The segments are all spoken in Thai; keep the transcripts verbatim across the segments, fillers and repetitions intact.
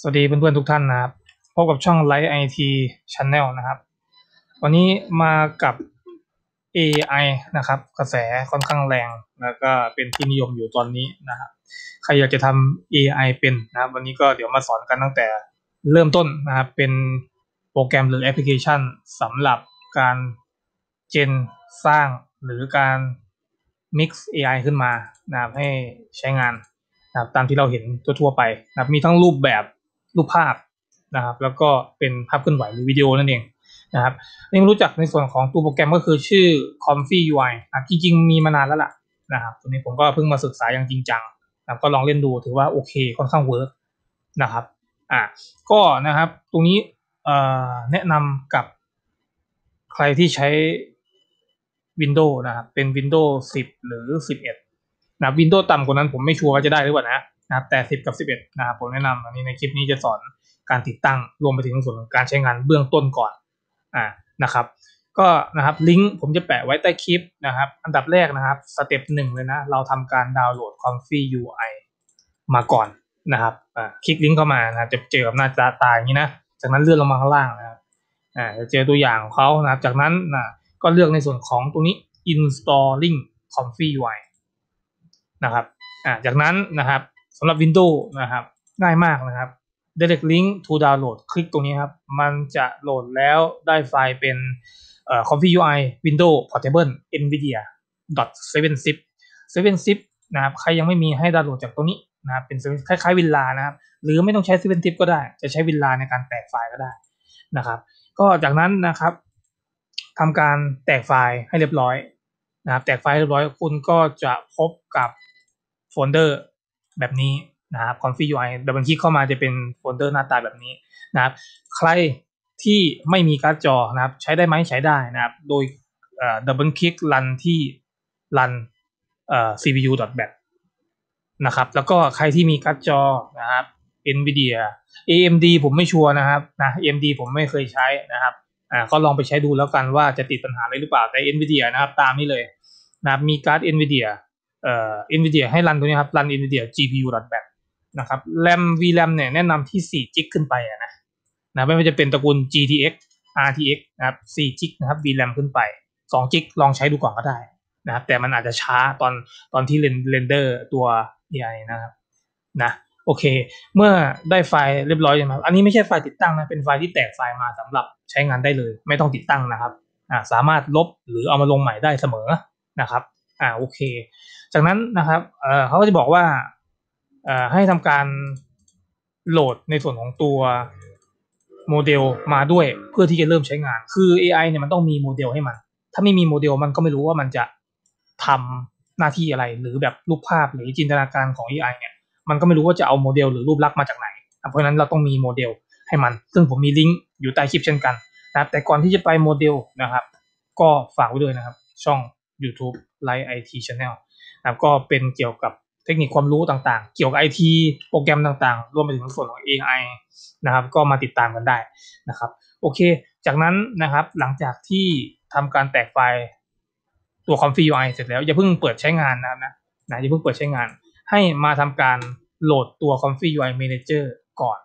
สวัสดีเพื่อนๆทุกท่านนะครับพบกับช่อง Light ไอ ที Channel นะครับวันนี้มากับ เอ ไอ นะครับกระแสค่อนข้างแรงแล้วก็เป็นที่นิยมอยู่ตอนนี้นะครับใครอยากจะทำ เอ ไอ เป็นนะครับวันนี้ก็เดี๋ยวมาสอนกันตั้งแต่เริ่มต้นนะครับเป็นโปรแกรมหรือแอปพลิเคชันสำหรับการเจนสร้างหรือการ mix เอ ไอ ขึ้นมานะครับให้ใช้งานนะครับตามที่เราเห็นทั่วๆไปนะครับมีทั้งรูปแบบรูปภาพนะครับแล้วก็เป็นภาพเคลื่อนไหวหรือวิดีโอนั่นเองนะครับนี่รู้จักในส่วนของตัวโปรแกรมก็คือชื่อ ComfyUI นะครับจริงๆมีมานานแล้วล่ะนะครับตัวนี้ผมก็เพิ่งมาศึกษาอย่างจริงจังนะครับก็ลองเล่นดูถือว่าโอเคค่อนข้างเวิร์กนะครับอ่ะก็นะครับตรงนี้เอ่อแนะนำกับใครที่ใช้ Windows นะครับเป็น Windows สิบ หรือ สิบเอ็ด นะ Windows ต่ำกว่านั้นผมไม่ชัวร์ว่าจะได้หรือเปล่านะนะครับแต่สิบกับสิบเอ็ดนะครับผมแนะนำอันนี้ในคลิปนี้จะสอนการติดตั้งรวมไปถึงส่วนของการใช้งานเบื้องต้นก่อนอ่านะครับก็นะครับลิงก์ผมจะแปะไว้ใต้คลิปนะครับอันดับแรกนะครับสเต็ปหนึ่งเลยนะเราทำการดาวน์โหลด ComfyUI มาก่อนนะครับอ่าคลิกลิงก์เข้ามานะครับจะเจอกับหน้าตาตาอย่างนี้นะจากนั้นเลื่อนลงมาข้างล่างนะครับอ่าจะเจอตัวอย่างของเขานะครับจากนั้นนะก็เลือกในส่วนของตัวนี้ installing ComfyUI นะครับอ่าจากนั้นนะครับสำหรับ Windows นะครับง่ายมากนะครับ Direct Link to Download คลิกตรงนี้ครับมันจะโหลดแล้วได้ไฟล์เป็นเอ่อ ComfyUI Windows Portable Nvidia .เซเว่น ซิป เซเว่น ซิป นะครับใครยังไม่มีให้ดาวน์โหลดจากตรงนี้นะครับเป็นคล้ายๆ WinRAR นะครับหรือไม่ต้องใช้ เซเว่น ซิป ก็ได้จะใช้ WinRAR ในการแตกไฟล์ก็ได้นะครับก็จากนั้นนะครับทำการแตกไฟล์ให้เรียบร้อยนะครับแตกไฟล์เรียบร้อยคุณก็จะพบกับโฟลเดอร์แบบนี้นะครับ ComfyUI ดับเบิลคลิกเข้ามาจะเป็นโฟลเดอร์หน้าตาแบบนี้นะครับใครที่ไม่มีการ์ดจอนะครับใช้ได้ไหมใช้ได้นะครับโดยดับเบิลคลิกรันที่รัน ซี พี ยู ดอท แบท นะครับแล้วก็ใครที่มีการ์ดจอนะครับ Nvidia เอ เอ็ม ดี ผมไม่ชัวร์นะครับนะ เอ เอ็ม ดี ผมไม่เคยใช้นะครับอ่าก็ลองไปใช้ดูแล้วกันว่าจะติดปัญหาอะไรหรือเปล่าแต่ Nvidia นะครับตามนี้เลยนะครับมีการ์ด Nvidiaเอ่อ Nvidia ให้รันตัวนี้ครับรัน Nvidia จี พี ยู ดอท แบท นะครับ RAM VRAM เนี่ยแนะนำที่สี่ จี บี ขึ้นไปอะนะนะไม่ว่าจะเป็นตระกูล จี ที เอ็กซ์ อาร์ ที เอ็กซ์ นะครับสี่ จี บี นะครับ วี แรม ขึ้นไปสอง จี บี ลองใช้ดูก่อนก็ได้นะครับแต่มันอาจจะช้าตอนตอนที่เรนเดอร์ตัว เอ ไอ นะครับนะโอเคเมื่อได้ไฟล์เรียบร้อยแล้วอันนี้ไม่ใช่ไฟล์ติดตั้งนะเป็นไฟล์ที่แตกไฟล์มาสำหรับใช้งานได้เลยไม่ต้องติดตั้งนะครับอ่าสามารถลบหรือเอามาลงใหม่ได้เสมอนะครับอ่าโอเคจากนั้นนะครับเอ่อเขาก็จะบอกว่าเอ่อให้ทำการโหลดในส่วนของตัวโมเดลมาด้วยเพื่อที่จะเริ่มใช้งานคือ เอ ไอ เนี่ยมันต้องมีโมเดลให้มันถ้าไม่มีโมเดลมันก็ไม่รู้ว่ามันจะทำหน้าที่อะไรหรือแบบรูปภาพหรือจินตนาการของ เอ ไอ เนี่ยมันก็ไม่รู้ว่าจะเอาโมเดลหรือรูปลักษณ์มาจากไหนเพราะฉะนั้นเราต้องมีโมเดลให้มันซึ่งผมมีลิงก์อยู่ใต้คลิปเช่นกันนะครับแต่ก่อนที่จะไปโมเดลนะครับก็ฝากไว้ด้วยนะครับช่อง YouTube Light ไอ ที Channelก็เป็นเกี่ยวกับเทคนิคความรู้ต่างๆเกี่ยวกับ ไอ ที โปรแกรมต่างๆรวมไปถึงส่วนของ เอ ไอ นะครับก็มาติดตามกันได้นะครับโอเคจากนั้นนะครับหลังจากที่ทำการแตกไฟล์ตัว ComfyUI เสร็จแล้วอย่าเพิ่งเปิดใช้งานนะครับนะนะอย่าเพิ่งเปิดใช้งานให้มาทำการโหลดตัว ComfyUI-Manager ก่อน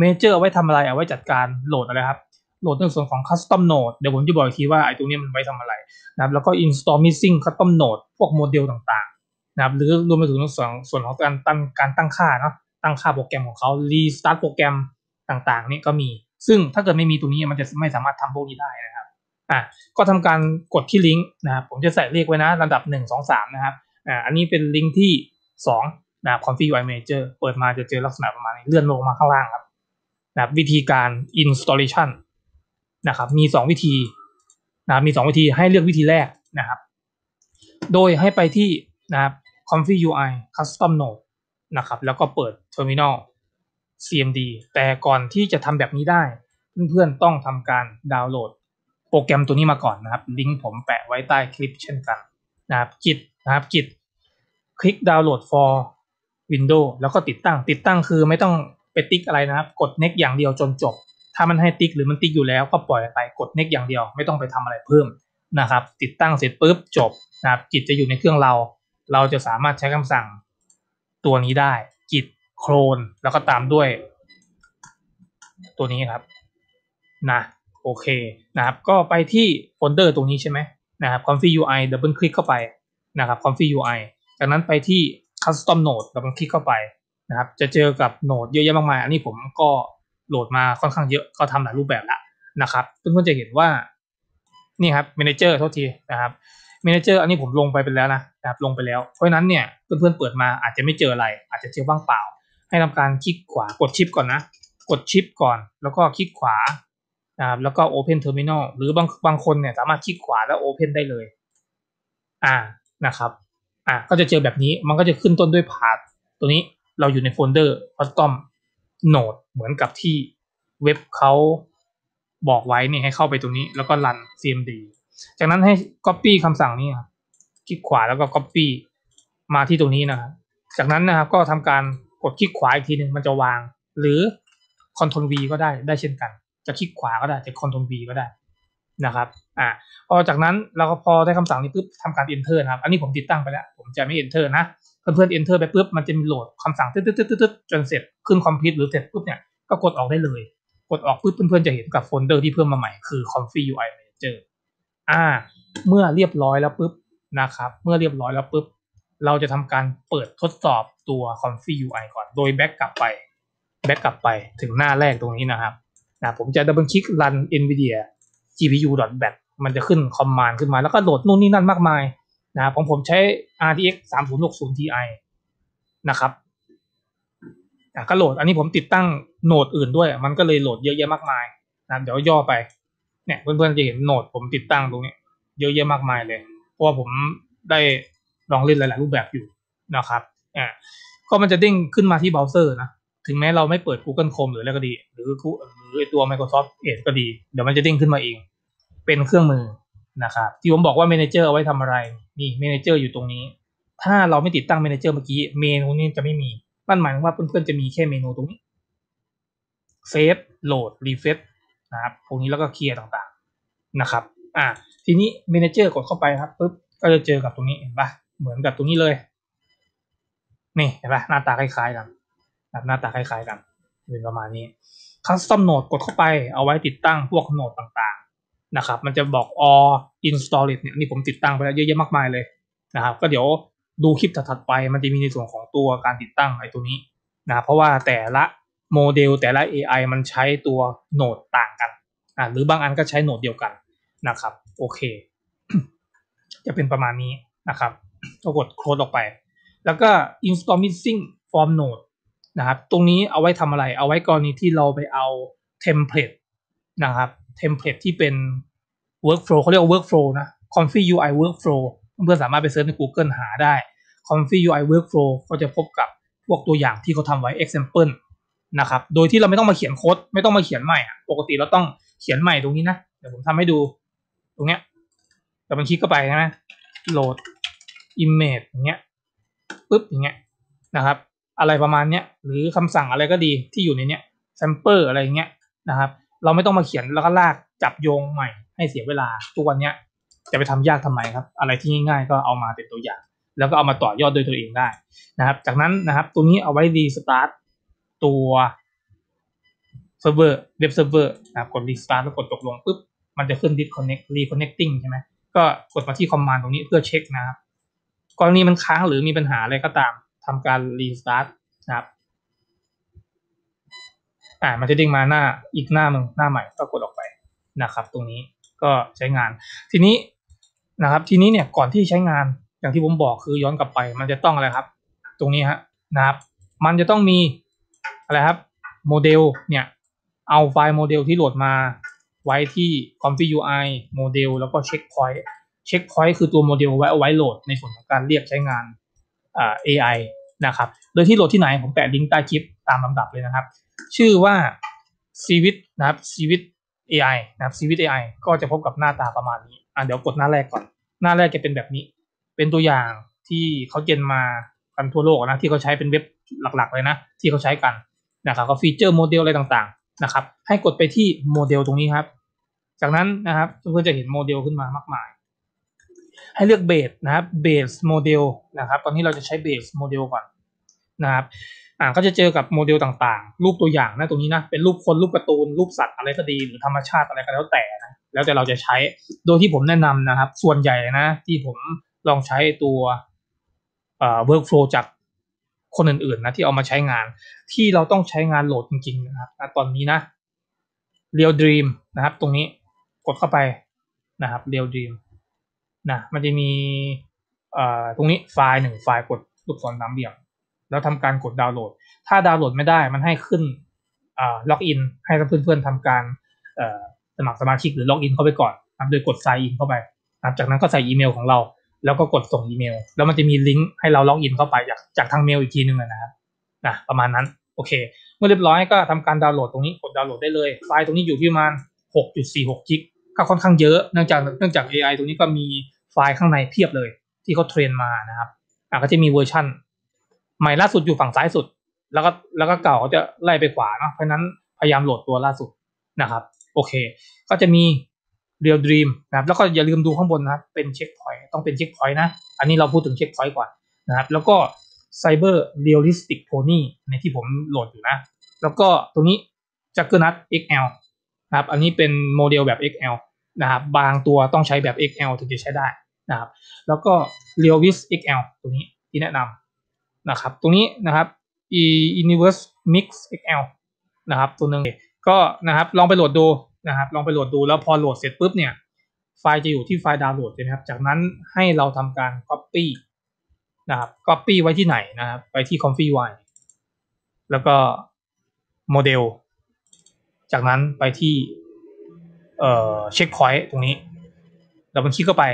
Manager เอาไว้ทำอะไรเอาไว้จัดการโหลดอะไรครับโหลดในส่วนของ Custom Node เดี๋ยวผมจะบอกอีกทีว่าไอ้ตรงนี้มันไว้ทำอะไรนะครับแล้วก็ Install Missing Custom Node พวกโมเดลต่างๆนะครับหรือรวมไปถึงส่วนของการตั้งการตั้งค่าเนาะตั้งค่าโปรแกรมของเขารีสตาร์ทโปรแกรมต่างๆนี่ก็มีซึ่งถ้าเกิดไม่มีตัวนี้มันจะไม่สามารถทำพวกนี้ได้นะครับอ่ะก็ทำการกดที่ลิงก์นะครับผมจะใส่เลขไว้นะลำดับหนึ่ง สอง สามนะครับอ่าอันนี้เป็นลิงก์ที่สองนะครับ ComfyUI Manager เปิดมาจะเจอลักษณะประมาณนี้เลื่อนลงมาข้างล่างครับนะครับวิธีการ installation นะครับมีสองวิธีนะครับมีสองวิธีให้เลือกวิธีแรกนะครับโดยให้ไปที่นะครับComfyUI Custom Node นะครับแล้วก็เปิด Terminal ซี เอ็ม ดี แต่ก่อนที่จะทำแบบนี้ได้เพื่อนๆต้องทำการดาวน์โหลดโปรแกรมตัวนี้มาก่อนนะครับลิงก์ผมแปะไว้ใต้คลิปเช่นกันนะครับ Git นะครับ Git คลิก Download for Windows แล้วก็ติดตั้งติดตั้งคือไม่ต้องไปติ๊กอะไรนะครับกด Next อย่างเดียวจนจบถ้ามันให้ติ๊กหรือมันติ๊กอยู่แล้วก็ปล่อยไปกด Next อย่างเดียวไม่ต้องไปทำอะไรเพิ่มนะครับติดตั้งเสร็จปุ๊บจบนะครับ Git จะอยู่ในเครื่องเราเราจะสามารถใช้คำสั่งตัวนี้ได้ git clone แล้วก็ตามด้วย ตัวนี้ครับนะโอเคนะครับก็ไปที่โฟลเดอร์ตรงนี้ใช่ไหมนะครับ ComfyUI ดับเบิลคลิกเข้าไปนะครับ ComfyUI จากนั้นไปที่ Custom Node ดับเบิลคลิกเข้าไปนะครับจะเจอกับโนดเยอะแยะมากมายอันนี้ผมก็โหลดมาค่อนข้างเยอะก็ทำหลายรูปแบบละนะครับเพื่อนๆจะเห็นว่านี่ครับ Manager โทษทีนะครับ Manager อันนี้ผมลงไปเป็นแล้วนะนะครับลงไปแล้วเพราะนั้นเนี่ยเพื่อนๆเปิดมาอาจจะไม่เจออะไรอาจจะเจอบ้างเปล่าให้ทำการคลิกขวากดชิปก่อนนะกดชิปก่อนแล้วก็คลิกขวานะครับแล้วก็ Open Terminal หรือบางบางคนเนี่ยสามารถคลิกขวาแล้ว Open ได้เลยอ่านะครับอ่าก็จะเจอแบบนี้มันก็จะขึ้นต้นด้วย Path ตัวนี้เราอยู่ในโฟลเดอร์ Custom Node เหมือนกับที่เว็บเขาบอกไว้นี่ให้เข้าไปตรงนี้แล้วก็รัน cmd จากนั้นให้ copy คำสั่งนี้ครับคลิกขวาแล้วก็ copy มาที่ตรงนี้นะครับจากนั้นนะครับก็ทำการกดคลิกขวาอีกทีหนึ่งมันจะวางหรือ Ctrl V ก็ได้ได้เช่นกันจะคลิกขวาก็ได้จะ Ctrl V ก็ได้นะครับอ่าพอจากนั้นเราก็พอได้คำสั่งนี้ปุ๊บทำการ enter นะครับอันนี้ผมติดตั้งไปแล้วผมจะไม่ enter นะเพื่อนๆ enter ไปปุ๊บมันจะมีโหลดคำสั่งตึ๊ดตึ๊ดตึ๊ดจนเสร็จขึ้นคอมพิวต์หรือเสร็จปุ๊บเนี่ยก็กดออกได้เลยกดออกปุ๊บเพื่อนๆจะเห็นกับโฟลเดอร์ที่เพิ่มมาใหม่คือ ComfyUI-Manager อ่าเมื่อเรียบร้อยแล้วปุ๊บนะครับเมื่อเรียบร้อยแล้วปุ๊บเราจะทำการเปิดทดสอบตัว ComfyUI ก่อนโดยแบ็กกลับไปแบ็กกลับไปถึงหน้าแรกตรงนี้นะครับนะผมจะดับเบิลคลิก Run Nvidia จี พี ยู ดอท แบท มันจะขึ้นคอมมานด์ขึ้นมาแล้วก็โหลดนู่นนี่นั่นมากมายนะของผมใช้ อาร์ ที เอ็กซ์ สามศูนย์หกศูนย์ ที ไอ นะครับก็โหลดอันนี้ผมติดตั้งโหนดอื่นด้วยมันก็เลยโหลดเยอะแยะมากมายนะเดี๋ยวย่อไปเนี่ยเพื่อนๆจะเห็นโหนดผมติดตั้งตรงนี้เยอะแยะมากมายเลยเพราะว่าผมได้ลองเล่นหลายๆรูปแบบอยู่นะครับอ่าก็มันจะเด้งขึ้นมาที่เบราว์เซอร์นะถึงแม้เราไม่เปิด Google Chrome หรืออะไรก็ดีหรือหรือตัว Microsoft Edge ก็ดีเดี๋ยวมันจะเด้งขึ้นมาเองเป็นเครื่องมือนะครับที่ผมบอกว่า Manager เอาไว้ทำอะไรนี่ Manager อยู่ตรงนี้ถ้าเราไม่ติดตั้ง Manager เมื่อกี้เมนูนี้จะไม่มีนั่นหมายถึงว่าเพื่อนๆจะมีแค่เมนูตรงนี้เซฟโหลดรีเฟรชนะครับพวกนี้แล้วก็เคลียร์ต่างๆนะครับอ่าทีนี้ Manager กดเข้าไปครับปุ๊บก็จะเจอกับตรงนี้เห็นปะเหมือนกับตรงนี้เลยนี่เห็นปะหน้าตาคล้ายๆกันหน้าตาคล้ายๆกันเป็นประมาณนี้ Custom Node กดเข้าไปเอาไว้ติดตั้งพวกโหนดต่างๆนะครับมันจะบอก all install it เนี่ยนี่ผมติดตั้งไปแล้วเยอะแยะมากมายเลยนะครับก็เดี๋ยวดูคลิปถัดไปมันจะมีในส่วนของตัวการติดตั้งไอ้ตัวนี้นะเพราะว่าแต่ละโมเดลแต่ละ เอ ไอ มันใช้ตัวโหนดต่างกันนะหรือบางอันก็ใช้โหนดเดียวกันนะครับโอเค จะเป็นประมาณนี้นะครับก็กด close ออกไปแล้วก็ install missing from node นะครับตรงนี้เอาไว้ทำอะไรเอาไว้กรณีที่เราไปเอาเทมเพลตนะครับเทมเพลตที่เป็น workflow เขาเรียก workflow นะ ComfyUI workflowเพื่อนสามารถไปเซิร์ชใน Google หาได้ ComfyUI Workflow ก็จะพบกับพวกตัวอย่างที่เขาทำไว้ example นะครับโดยที่เราไม่ต้องมาเขียนโค้ดไม่ต้องมาเขียนใหม่ปกติเราต้องเขียนใหม่ตรงนี้นะเดี๋ยวผมทำให้ดูตรงเนี้ยแต่มันคลิกเข้าไปนะโหลด image อย่างเงี้ยปึ๊บอย่างเงี้ยนะครับอะไรประมาณเนี้ยหรือคำสั่งอะไรก็ดีที่อยู่ในเนี้ย sample อะไรเงี้ยนะครับเราไม่ต้องมาเขียนแล้วก็ลากจับโยงใหม่ให้เสียเวลาทุกวันเนี้ยจะไปทำยากทำไมครับอะไรที่ง่ายๆก็เอามาเป็นตัวอย่างแล้วก็เอามาต่อยอดโดยตัวเองได้นะครับจากนั้นนะครับตัวนี้เอาไว้รีสตาร์ทตัวเซิร์ฟเวอร์เว็บเซิร์ฟเวอร์นะครับกดรีสตาร์ทแล้วกดตกลงปุ๊บมันจะขึ้น disconnect reconnecting ใช่ไหมก็กดมาที่คอมมานด์ตรงนี้เพื่อเช็คนะครับกรณีมันค้างหรือมีปัญหาอะไรก็ตามทำการรีสตาร์ทนะครับอ่ามันจะเด้งมาหน้าอีกหน้าหนึ่งหน้าใหม่ก็กดออกไปนะครับตรงนี้ก็ใช้งานทีนี้นะครับทีนี้เนี่ยก่อนที่ใช้งานอย่างที่ผมบอกคือย้อนกลับไปมันจะต้องอะไรครับตรงนี้ฮะนะครับมันจะต้องมีอะไรครับโมเดลเนี่ยเอาไฟล์โมเดลที่โหลดมาไว้ที่ ComfyUI โมเดลแล้วก็เช็คพอยต์เช็คพอยต์คือตัวโมเดลไว้เอาไว้โหลดในส่วนของการเรียกใช้งานอ่า เอ ไอ นะครับโดยที่โหลดที่ไหนผมแปะลิงก์ใต้คลิปตามลำดับเลยนะครับชื่อว่า Civic นะครับ Civicเอ ไอ นะครับ Civic เอ ไอ ก็จะพบกับหน้าตาประมาณนี้อ่ะเดี๋ยวกดหน้าแรกก่อนหน้าแรกจะเป็นแบบนี้เป็นตัวอย่างที่เขาเจนมากันทั่วโลกนะที่เขาใช้เป็นเว็บหลักๆเลยนะที่เขาใช้กันนะครับก็ฟีเจอร์โมเดลอะไรต่างๆนะครับให้กดไปที่โมเดลตรงนี้ครับจากนั้นนะครับเพื่อนๆจะเห็นโมเดลขึ้นมามากมายให้เลือกเบสนะครับเบสโมเดลนะครับตอนนี้เราจะใช้เบสโมเดลก่อนนะครับ อ่าก็จะเจอกับโมเดลต่างๆรูปตัวอย่างนะตรงนี้นะเป็นรูปคนรูปการ์ตูนรูปสัตว์อะไรก็ดีหรือธรรมชาติอะไรก็แล้วแต่นะแล้วแต่เราจะใช้โดยที่ผมแนะนำนะครับส่วนใหญ่นะที่ผมลองใช้ตัวเอ่อ workflow จากคนอื่นๆนะที่เอามาใช้งานที่เราต้องใช้งานโหลดจริงๆนะครับตอนนี้นะ RealDream นะครับตรงนี้กดเข้าไปนะครับ RealDream นะมันจะมีเอ่อตรงนี้ไฟล์หนึ่งไฟล์กดลูกศรสามเหลี่ยมแล้วทำการกดดาวน์โหลดถ้าดาวน์โหลดไม่ได้มันให้ขึ้นอ่าล็อกอินให้เพื่อนๆทำการเอ่อสมัครสมาชิกหรือล็อกอินเข้าไปก่อนนะโดยกด sign in เข้าไปนะจากนั้นก็ใส่อีเมลของเราแล้วก็กดส่งอีเมลแล้วมันจะมีลิงก์ให้เราล็อกอินเข้าไปจากจากทางเมลอีกทีนึงนะครับนะประมาณนั้นโอเคเมื่อเรียบร้อยก็ทำการดาวน์โหลดตรงนี้กดดาวน์โหลดได้เลยไฟล์ตรงนี้อยู่ที่ประมาณ หกจุดสี่หก กิกก็ค่อนข้างเยอะเนื่องจากเนื่องจาก เอ ไอ ตรงนี้ก็มีไฟล์ข้างในเพียบเลยที่เขาเทรนมานะครับอ่ะก็จะมีเวอร์ชันใหม่ล่าสุดอยู่ฝั่งซ้ายสุดแล้วก็แล้วก็เก่าเขาจะไล่ไปขวาเนาะเพราะนั้นพยายามโหลดตัวล่าสุดนะครับโอเคก็จะมีRealDream นะครับแล้วก็อย่าลืมดูข้างบนนะครับเป็นเช็คพอยต์ต้องเป็นเช็คพอยต์นะอันนี้เราพูดถึงเช็คพอยต์ก่อนนะครับแล้วก็ Cyber Realistic Pony ในที่ผมโหลดอยู่นะแล้วก็ตรงนี้ Chaknut เอ็กซ์ แอล นะครับอันนี้เป็นโมเดลแบบ เอ็กซ์ แอล นะครับบางตัวต้องใช้แบบ เอ็กซ์ แอล ถึงจะใช้ได้นะครับแล้วก็ RealVis เอ็กซ์ แอล ตรงนี้ที่แนะนำนะครับตรงนี้นะครับ e universe mix เอ็กซ์ แอล นะครับตัวนึงก็นะครับลองไปโหลดดูนะครับลองไปโหลดดูแล้วพอโหลดเสร็จปุ๊บเนี่ยไฟล์จะอยู่ที่ไฟล์ดาวน์โหลดใช่ไหมครับจากนั้นให้เราทำการ copy นะครับ copy ไว้ที่ไหนนะครับไปที่ ComfyUI แล้วก็โมเดลจากนั้นไปที่เอ่อ checkpoint ตรงนี้แล้วมันคลิกเข้าไป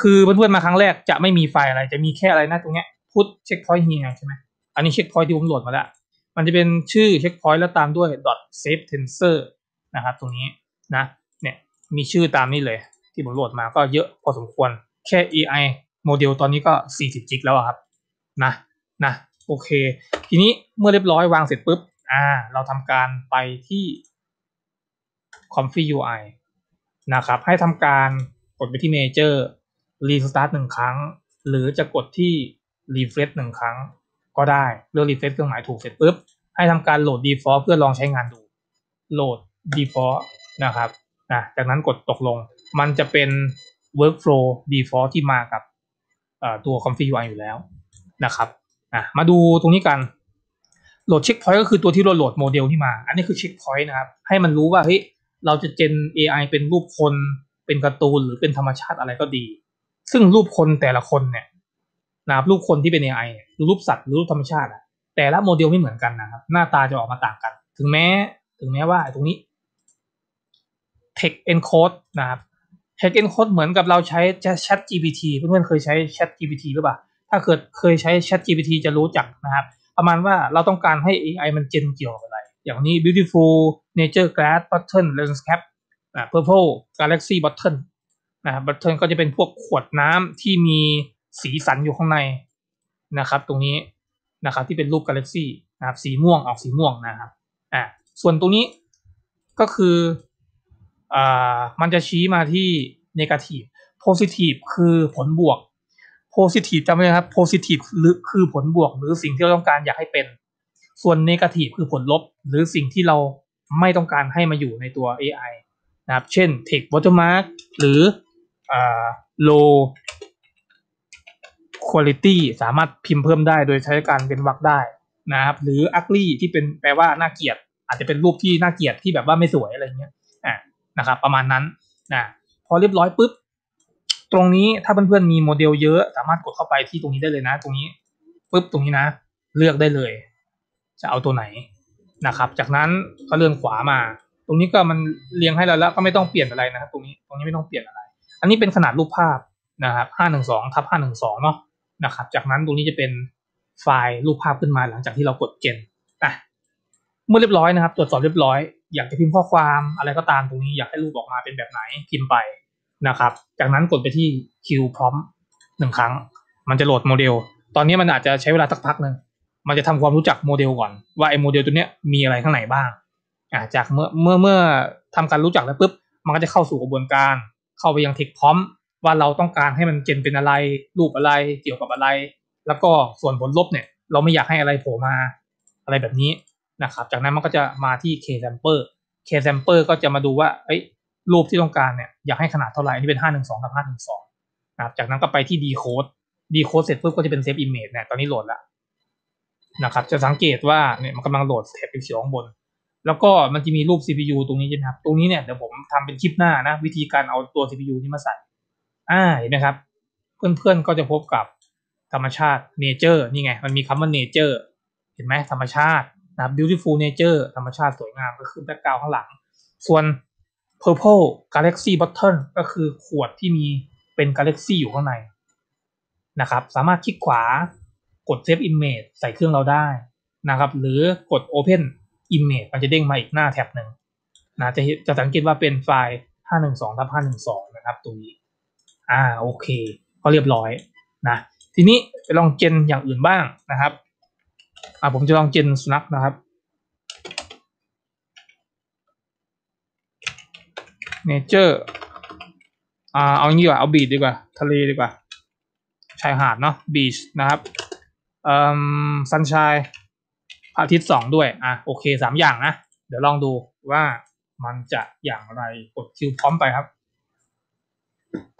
คือเพื่อนๆมาครั้งแรกจะไม่มีไฟล์อะไรจะมีแค่อะไรนะตรงเนี้ย put checkpoint here ใช่ไหมอันนี้ checkpoint ที่ผมโหลดมาแล้วมันจะเป็นชื่อ checkpoint แล้วตามด้วย dot save tensor นะครับตรงนี้นะเนี่ยมีชื่อตามนี้เลยที่ผมโหลดมาก็เยอะพอสมควรแค่ เอ ไอ โมเดลตอนนี้ก็สี่สิบจิกแล้วครับนะนะโอเคทีนี้เมื่อเรียบร้อยวางเสร็จปุ๊บอ่าเราทำการไปที่ ComfyUI นะครับให้ทำการกดไปที่ Major Restart หนึ่งครั้งหรือจะกดที่ Refresh หนึ่งครั้งก็ได้เลือก Refresh เครื่องหมายถูกเสร็จปุ๊บให้ทำการโหลด Default เพื่อลองใช้งานดูโหลดdefault นะครับนะจากนั้นกดตกลงมันจะเป็น workflow default ที่มากับตัว ComfyUI อยู่แล้วนะครับนะมาดูตรงนี้กันโหลด checkpoint ก็คือตัวที่เราโหลดโมเดลที่มาอันนี้คือ checkpoint นะครับให้มันรู้ว่าเฮ้ยเราจะเจน เอ ไอ เป็นรูปคนเป็นการ์ตูนหรือเป็นธรรมชาติอะไรก็ดีซึ่งรูปคนแต่ละคนเนี่ยนะครับรูปคนที่เป็น เอ ไอ หรือรูปสัตว์หรือรูปธรรมชาติแต่ละโมเดลไม่เหมือนกันนะครับหน้าตาจะออกมาต่างกันถึงแม้ถึงแม้ว่าตรงนี้ text encode นะครับ text encode เหมือนกับเราใช้ Chat จี พี ที เพื่อนๆเคยใช้ Chat จี พี ที หรือเปล่าถ้าเกิดเคยใช้ Chat จี พี ที จะรู้จักนะครับประมาณว่าเราต้องการให้ เอ ไอ มันเจนเกี่ยวกับอะไรอย่างนี้ beautiful nature grass button landscape นะ purple galaxy button นะ button ก็จะเป็นพวกขวดน้ำที่มีสีสันอยู่ข้างในนะครับตรงนี้นะครับที่เป็นรูป galaxy นะครับสีม่วงออกสีม่วงนะครับอ่าส่วนตรงนี้ก็คืออ่ามันจะชี้มาที่ negative positive คือผลบวก positive จำไว้นะครับ positive หรือคือผลบวกหรือสิ่งที่เราต้องการอยากให้เป็นส่วน negative คือผลลบหรือสิ่งที่เราไม่ต้องการให้มาอยู่ในตัว เอ ไอ นะครับเช่น text watermark หรืออ่า low quality สามารถพิมพ์เพิ่มได้โดยใช้การเป็นวรรคได้นะครับหรือ ugly ที่เป็นแปลว่าน่าเกลียดอาจจะเป็นรูปที่น่าเกลียดที่แบบว่าไม่สวยอะไรเงี้ยอ่านะครับประมาณนั้นนะพอเรียบร้อยปุ๊บตรงนี้ถ้าเพื่อนๆมีโมเดลเยอะสามารถกดเข้าไปที่ตรงนี้ได้เลยนะตรงนี้ปุ๊บตรงนี้นะเลือกได้เลยจะเอาตัวไหนนะครับจากนั้นก็เลื่อนขวามาตรงนี้ก็มันเรียงให้เราแล้วก็ไม่ต้องเปลี่ยนอะไรนะครับตรงนี้ตรงนี้ไม่ต้องเปลี่ยนอะไรอันนี้เป็นขนาดรูปภาพนะครับห้าหนึ่งสองทับห้าหนึ่งสองเนาะนะครับจากนั้นตรงนี้จะเป็นไฟล์รูปภาพขึ้นมาหลังจากที่เรากดเจนอ่ะเมื่อเรียบร้อยนะครับตรวจสอบเรียบร้อยอยากจะพิมพ์ข้อความอะไรก็ตามตรงนี้อยากให้รูปออกมาเป็นแบบไหนพิมพ์ไปนะครับจากนั้นกดไปที่ Q Prompt หนึ่งครั้งมันจะโหลดโมเดลตอนนี้มันอาจจะใช้เวลาสักพักนึงมันจะทำความรู้จักโมเดลก่อนว่าไอ้โมเดลตัวเนี้ยมีอะไรข้างในบ้างอ่าจากเมื่อเมื่อเมื่อทำการรู้จักแล้วปุ๊บมันก็จะเข้าสู่กระบวนการเข้าไปยัง Text Prompt ว่าเราต้องการให้มันเจนเป็นอะไรรูปอะไรเกี่ยวกับอะไรแล้วก็ส่วนผลลบเนี่ยเราไม่อยากให้อะไรโผล่มา อะไรแบบนี้นะครับจากนั้นมันก็จะมาที่ K Sample K Sample ก็จะมาดูว่าเอ้ยรูปที่ต้องการเนี่ยอยากให้ขนาดเท่าไหร่นี่เป็นห้าหนึ่งสองกับห้าหนึ่งสองนะครับจากนั้นก็ไปที่ Decode Decode เสร็จปุ๊บก็จะเป็น Save Image เนี่ยตอนนี้โหลดแล้วนะครับจะสังเกตว่าเนี่ยมันกำลังโหลดแถบเขียวข้างบนแล้วก็มันจะมีรูป ซี พี ยู ตรงนี้ใช่ไหมครับตรงนี้เนี่ยเดี๋ยวผมทำเป็นคลิปหน้านะวิธีการเอาตัว ซี พี ยู นี่มาใส่อ่าเห็นไหมครับเพื่อนๆก็จะพบกับธรรมชาติ nature นี่ไงมันมีคำว่า nature เห็นไหมธรรมชาตินะครับ beautiful nature ธรรมชาติสวยงามก็คือแบ็คกราวด์ข้างหลังส่วน purple galaxy button ก็คือขวดที่มีเป็น galaxy อยู่ข้างในนะครับสามารถคลิกขวากด save image ใส่เครื่องเราได้นะครับหรือกด open image มันจะเด้งมาอีกหน้าแท็บหนึ่งนะจะจะสังเกตว่าเป็นไฟล์ ห้าหนึ่งสองทับห้าหนึ่งสอง นะครับตรงนี้อ่าโอเคก็เรียบร้อยนะทีนี้ไปลองเจนอย่างอื่นบ้างนะครับอ่าผมจะลองเจนสุนัขนะครับ nature อ่าเอางี้ดีกว่าเอาบีชดีกว่าทะเลดีกว่าชายหาดเนาะบีชนะครับเอ่อ sunshineพระอาทิตย์สองด้วยอ่ะโอเคสามอย่างนะเดี๋ยวลองดูว่ามันจะอย่างไรกดคิวพร้อมไปครับ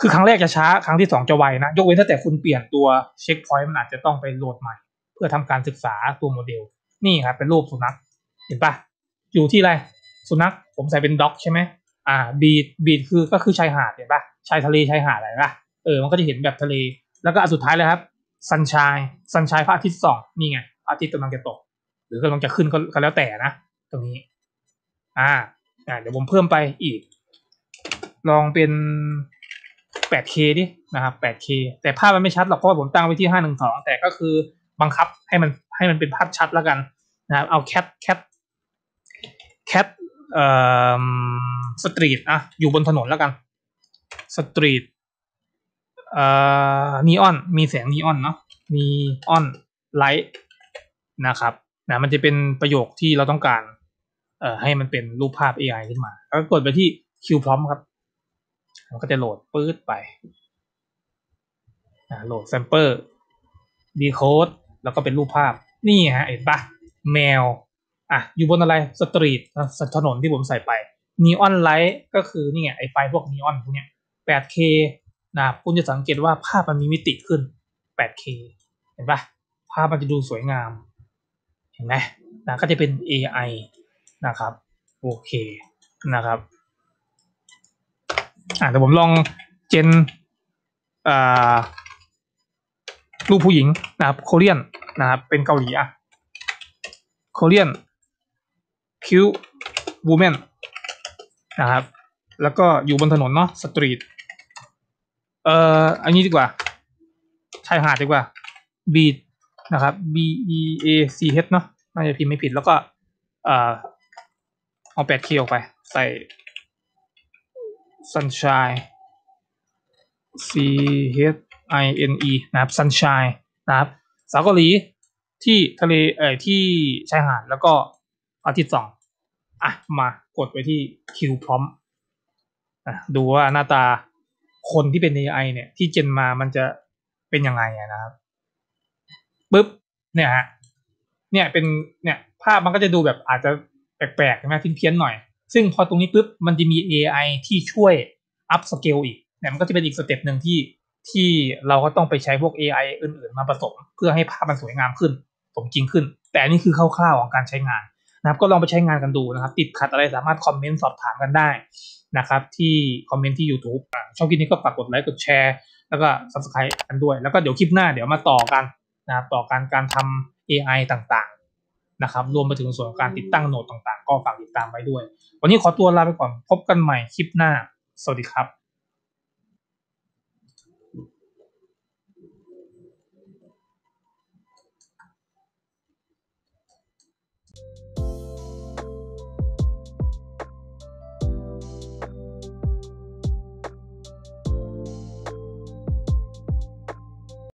คือครั้งแรกจะช้าครั้งที่สองจะไวนะยกเว้นถ้าแต่คุณเปลี่ยนตัวเช็คพอยต์มันอาจจะต้องไปโหลดใหม่เพื่อทำการศึกษาตัวโมเดลนี่ครับเป็นรูปสุนัขเห็นปะอยู่ที่อะไรสุนัขผมใส่เป็นด็อกใช่ไหมอ่าบีดบีดคือก็คือชายหาดเห็นปะชายทะเลชายหาดอะไรปะเออมันก็จะเห็นแบบทะเลแล้วก็สุดท้ายเลยครับซันชายซันชายพระอาทิตย์สองนี่ไงพระอาทิตย์กำลังจะตกหรือกำลังจะขึ้นก็แล้วแต่นะตรงนี้อ่าเดี๋ยวผมเพิ่มไปอีกลองเป็น แปดเค ดินะครับ แปดเค แต่ภาพมันไม่ชัดหรอกเพราะว่าผมตั้งไว้ที่ห้าหนึ่งสองแต่ก็คือบังคับให้มันให้มันเป็นภาพชัดแล้วกันนะครับเอาแคทแคทแคทเอ่อสตรีทอ่ะอยู่บนถนนแล้วกันสตรีทเอ่อนีออนมีแสงนีออนเนาะนีออนไลท์นะครับนะมันจะเป็นประโยคที่เราต้องการเอ่อให้มันเป็นรูปภาพ เอ ไอ ขึ้นมาแล้วก็กดไปที่ Q Prompt ครับมันก็จะโหลดปื๊ดไปนะโหลด Sample Decode แล้วก็เป็นรูปภาพนี่ฮะเห็นปะแมวอ่ะอยู่บนอะไรสตรีทถนนที่ผมใส่ไป Neon Light ก็คือนี่ไงไอ้ไฟพวก Neon พวกเนี้ย แปดเค นะคุณจะสังเกตว่าภาพมันมีมิติขึ้น แปดเค เห็นปะภาพมันจะดูสวยงามเห็นไหมนะก็จะเป็น เอ ไอ นะครับโอเคนะครับอ่ะเดี๋ยวผมลองเจนอ่ารูปผู้หญิงนะครับโคเรียนนะครับเป็นเกาหลีอ่ะโคเรียนคิววูแมนนะครับแล้วก็อยู่บนถนนเนาะสตรีทเอ่ออันนี้ดีกว่าชายหาดดีกว่าบีชนะครับ b e a c h เนาะน่าจะพิมพ์ไม่ผิดแล้วก็เอา แปดเค ออกไปใส่ sunshine c h i n e นะครับ sunshine นะครับสาวเกาหลีที่ทะเลเอ่อที่ชายหาดแล้วก็อาทิตย์สองอ่ะมากดไปที่ Q พร้อมอ่ะดูว่าหน้าตาคนที่เป็น เอ ไอ เนี่ยที่เจนมามันจะเป็นยังไงนะครับปึ๊บเนี่ยฮะเนี่ยเป็นเนี่ยภาพมันก็จะดูแบบอาจจะแปลกๆใช่ไหมทิ้งเพี้ยนหน่อยซึ่งพอตรงนี้ปึ๊บมันจะมี เอ ไอ ที่ช่วยอัพสเกลอีกเนี่ยมันก็จะเป็นอีกสเต็ปหนึ่งที่ที่เราก็ต้องไปใช้พวก เอ ไอ อื่นๆมาผสมเพื่อให้ภาพมันสวยงามขึ้นสมจริงขึ้นแต่นี่คือคร่าวๆของการใช้งานนะครับก็ลองไปใช้งานกันดูนะครับติดขัดอะไรสามารถคอมเมนต์สอบถามกันได้นะครับที่คอมเมนต์ที่ YouTube ชอบคลิปนี้ก็ฝากกดไลค์กดแชร์แล้วก็ Subscribe กันด้วยแล้วก็เดี๋ยวคลิปหน้าเดี๋ยวมาต่อกันนะครับต่อการการทำ เอ ไอ ต่างๆนะครับรวมไปถึงส่วนของการติดตั้งโหนดต่างๆก็ฝากติดตามไว้ด้วยวันนี้ขอตัวลาไปก่อนพบกันใหม่คลิปหน้าสวัสดีครับ